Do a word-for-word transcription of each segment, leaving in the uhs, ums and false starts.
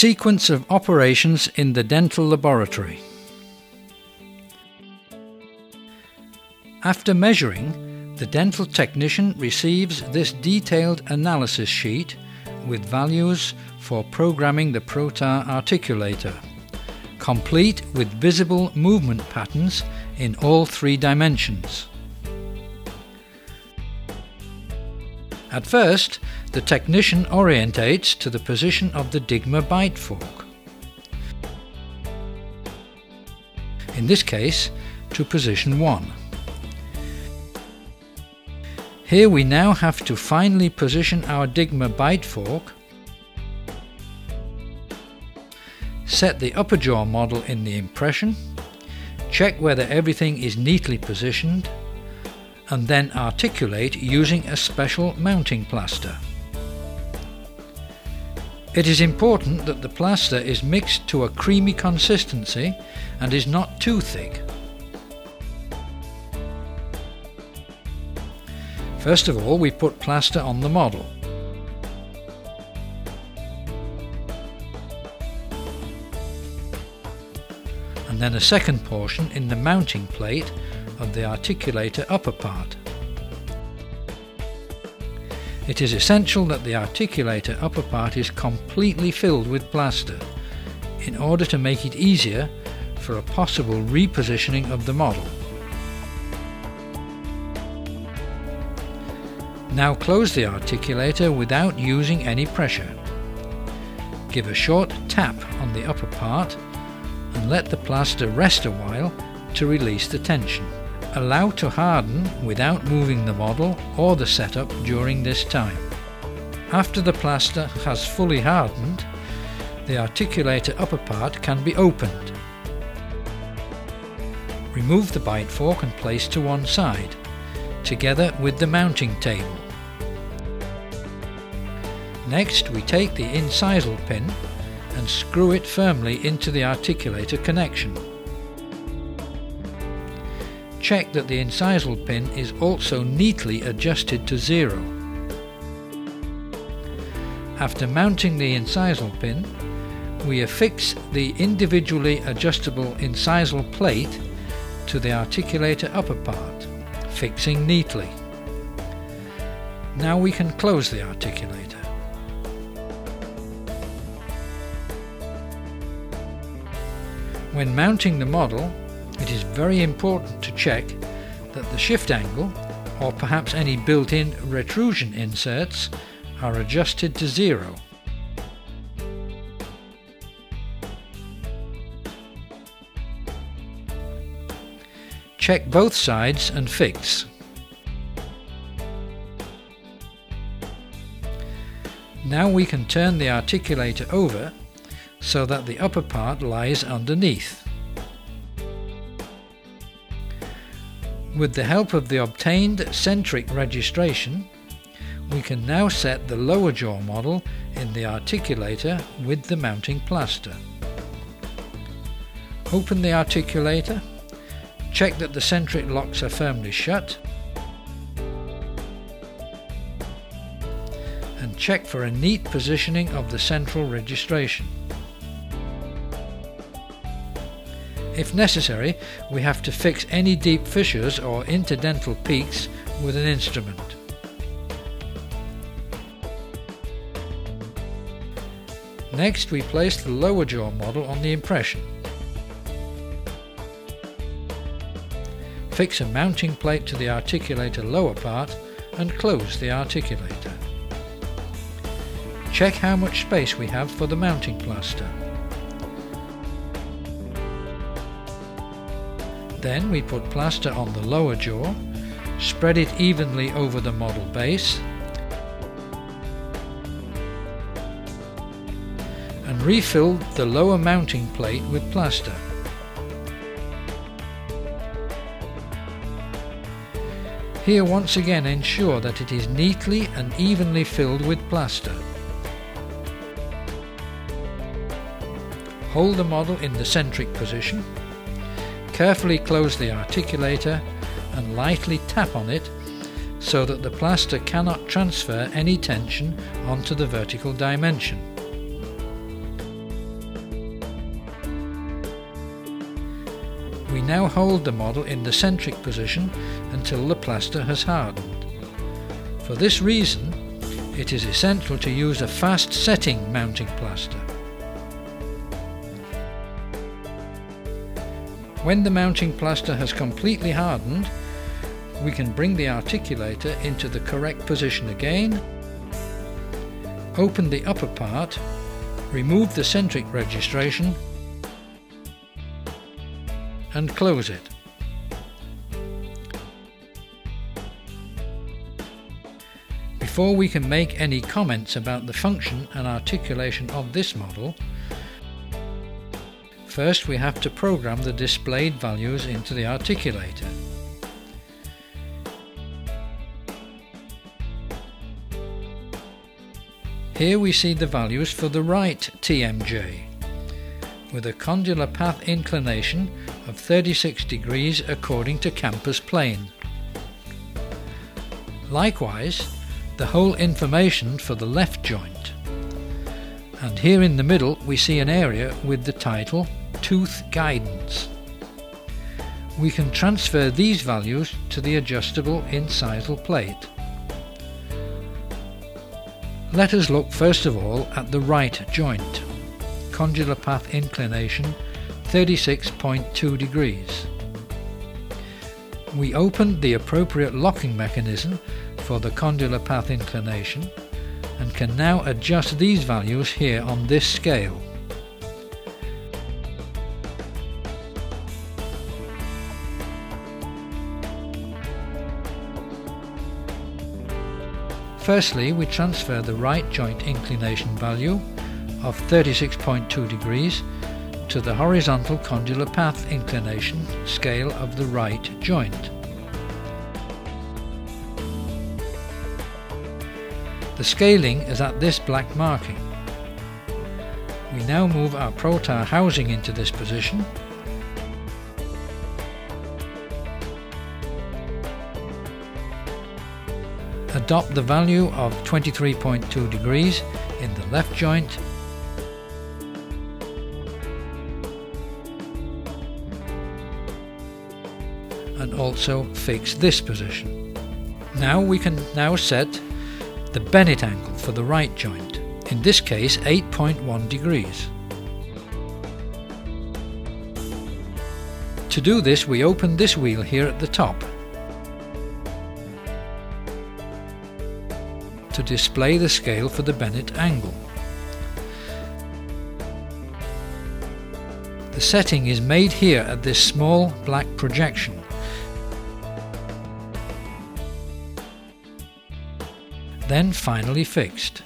Sequence of operations in the dental laboratory. After measuring, the dental technician receives this detailed analysis sheet with values for programming the Protar articulator, complete with visible movement patterns in all three dimensions. At first, the technician orientates to the position of the DIGMA bite fork. In this case, to position one. Here we now have to finally position our DIGMA bite fork, set the upper jaw model in the impression, check whether everything is neatly positioned, and then articulate using a special mounting plaster. It is important that the plaster is mixed to a creamy consistency and is not too thick. First of all, we put plaster on the model. And then a second portion in the mounting plate of the articulator upper part. It is essential that the articulator upper part is completely filled with plaster in order to make it easier for a possible repositioning of the model. Now close the articulator without using any pressure. Give a short tap on the upper part and let the plaster rest a while to release the tension. Allow to harden without moving the model or the setup during this time. After the plaster has fully hardened, the articulator upper part can be opened. Remove the bite fork and place to one side, together with the mounting table. Next, we take the incisal pin and screw it firmly into the articulator connection. Check that the incisal pin is also neatly adjusted to zero. After mounting the incisal pin, we affix the individually adjustable incisal plate to the articulator upper part, fixing neatly. Now we can close the articulator. When mounting the model, it is very important to check that the shift angle, or perhaps any built-in retrusion inserts, are adjusted to zero. Check both sides and fix. Now we can turn the articulator over so that the upper part lies underneath. With the help of the obtained centric registration, we can now set the lower jaw model in the articulator with the mounting plaster. Open the articulator, check that the centric locks are firmly shut, and check for a neat positioning of the central registration. If necessary, we have to fix any deep fissures or interdental peaks with an instrument. Next, we place the lower jaw model on the impression. Fix a mounting plate to the articulator lower part and close the articulator. Check how much space we have for the mounting plaster. Then we put plaster on the lower jaw, spread it evenly over the model base, and refill the lower mounting plate with plaster. Here once again ensure that it is neatly and evenly filled with plaster. Hold the model in the centric position. Carefully close the articulator and lightly tap on it so that the plaster cannot transfer any tension onto the vertical dimension. now hold the model in the centric position until the plaster has hardened. For this reason, it is essential to use a fast setting mounting plaster. When the mounting plaster has completely hardened, we can bring the articulator into the correct position again, open the upper part, remove the centric registration and close it. Before we can make any comments about the function and articulation of this model, first we have to program the displayed values into the articulator. Here we see the values for the right T M J, with a condylar path inclination of thirty-six degrees according to Camper's plane. Likewise, the whole information for the left joint. And here in the middle we see an area with the title Tooth Guidance. We can transfer these values to the adjustable incisal plate. Let us look first of all at the right joint, condylar path inclination thirty-six point two degrees. We opened the appropriate locking mechanism for the condylar path inclination and can now adjust these values here on this scale. Firstly, we transfer the right joint inclination value of thirty-six point two degrees to the horizontal condylar path inclination scale of the right joint. The scaling is at this black marking. We now move our Protar housing into this position . Adopt the value of twenty-three point two degrees in the left joint and also fix this position. Now we can now set the Bennett angle for the right joint, in this case eight point one degrees. To do this, we open this wheel here at the top to display the scale for the Bennett angle. The setting is made here at this small black projection. Then finally fixed.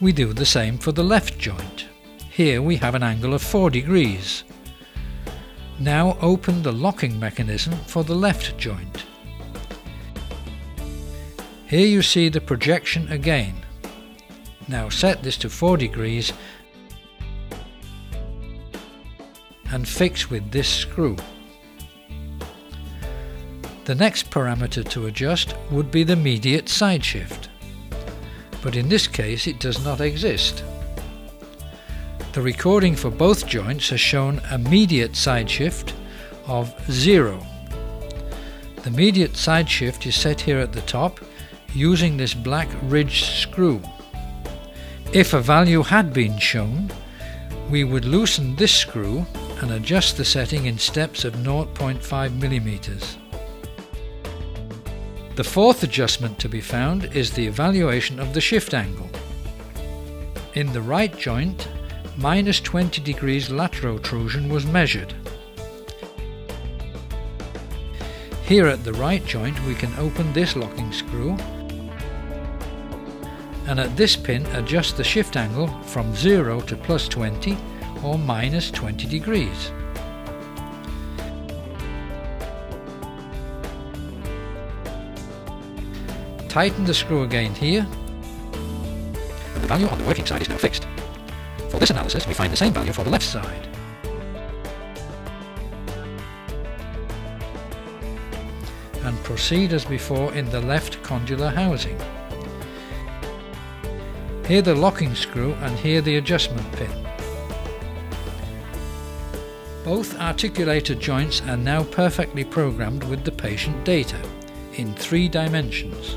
We do the same for the left joint. Here we have an angle of four degrees. Now open the locking mechanism for the left joint. Here you see the projection again. Now set this to four degrees and fix with this screw. The next parameter to adjust would be the mediate side shift, but in this case it does not exist. The recording for both joints has shown a mediate side shift of zero. The mediate side shift is set here at the top using this black ridged screw. If a value had been shown, we would loosen this screw and adjust the setting in steps of zero point five millimeters. The fourth adjustment to be found is the evaluation of the shift angle. In the right joint, minus twenty degrees lateral protrusion was measured. Here at the right joint we can open this locking screw and at this pin adjust the shift angle from zero to plus twenty or minus twenty degrees. Tighten the screw again here. The value on the working side is now fixed. For this analysis, we find the same value for the left side. And proceed as before in the left condylar housing. Here the locking screw and here the adjustment pin. Both articulator joints are now perfectly programmed with the patient data in three dimensions.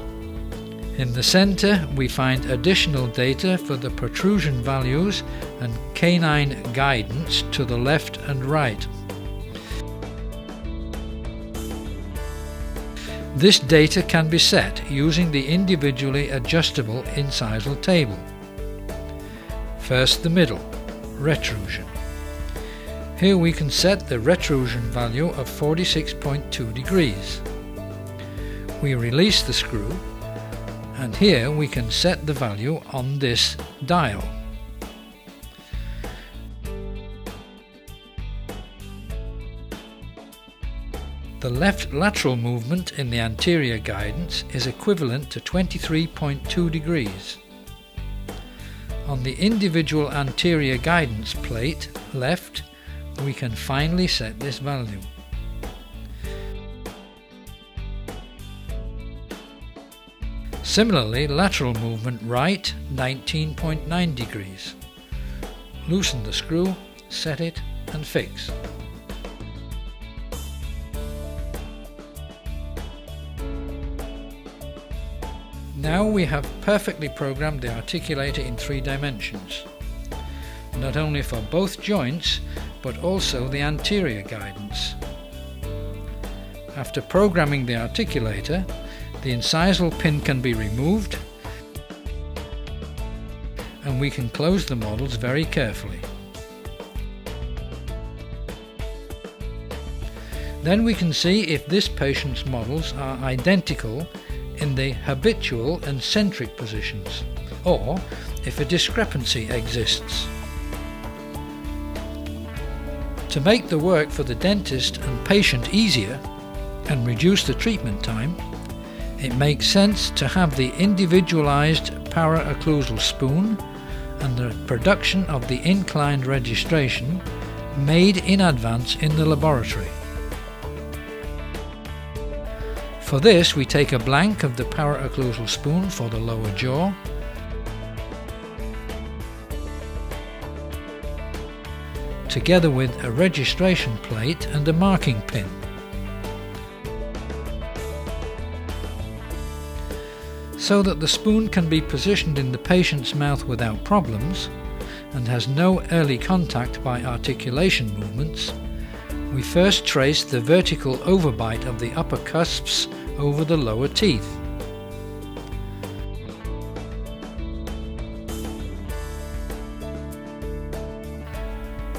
In the center we find additional data for the protrusion values and canine guidance to the left and right. This data can be set using the individually adjustable incisal table. First the middle, retrusion. Here we can set the retrusion value of forty-six point two degrees. We release the screw and here we can set the value on this dial. The left lateral movement in the anterior guidance is equivalent to twenty-three point two degrees. On the individual anterior guidance plate, left, we can finally set this value. Similarly, lateral movement right, nineteen point nine degrees. Loosen the screw, set it and fix. Now we have perfectly programmed the articulator in three dimensions, not only for both joints but also the anterior guidance. After programming the articulator, the incisal pin can be removed and we can close the models very carefully. Then we can see if this patient's models are identical in the habitual and centric positions, or if a discrepancy exists. To make the work for the dentist and patient easier and reduce the treatment time, it makes sense to have the individualized para-occlusal spoon and the production of the inclined registration made in advance in the laboratory. For this, we take a blank of the para-occlusal spoon for the lower jaw, together with a registration plate and a marking pin. So that the spoon can be positioned in the patient's mouth without problems and has no early contact by articulation movements, we first trace the vertical overbite of the upper cusps over the lower teeth.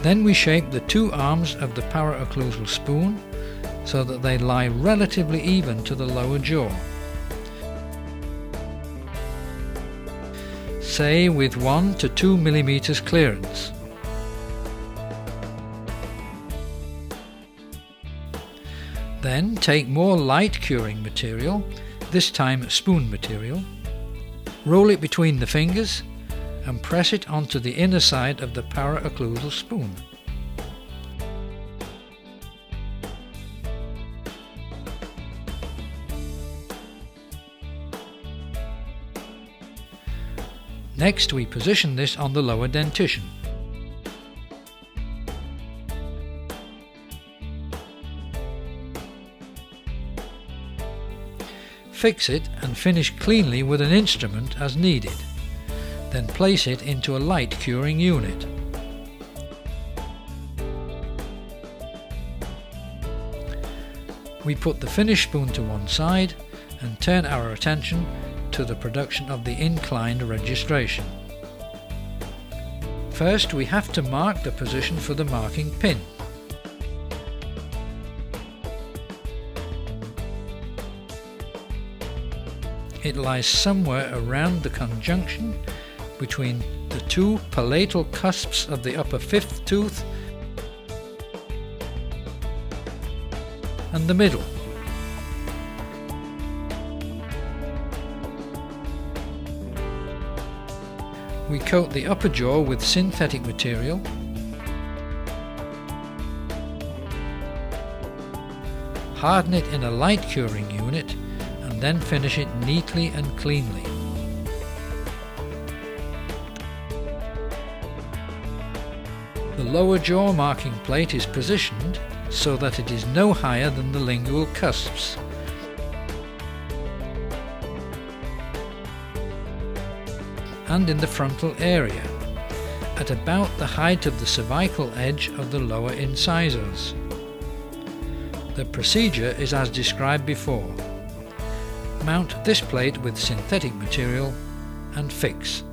Then we shape the two arms of the para-occlusal spoon so that they lie relatively even to the lower jaw, say with one to two millimeters clearance. Then take more light curing material, this time spoon material, roll it between the fingers and press it onto the inner side of the para-occlusal spoon. Next we position this on the lower dentition. Fix it and finish cleanly with an instrument as needed. Then place it into a light curing unit. We put the finished spoon to one side and turn our attention to the production of the inclined registration. First, we have to mark the position for the marking pin. It lies somewhere around the conjunction between the two palatal cusps of the upper fifth tooth and the middle. We coat the upper jaw with synthetic material . Harden it in a light curing unit and then finish it neatly and cleanly. The lower jaw marking plate is positioned so that it is no higher than the lingual cusps. And in the frontal area, at about the height of the cervical edge of the lower incisors. The procedure is as described before. Mount this plate with synthetic material and fix.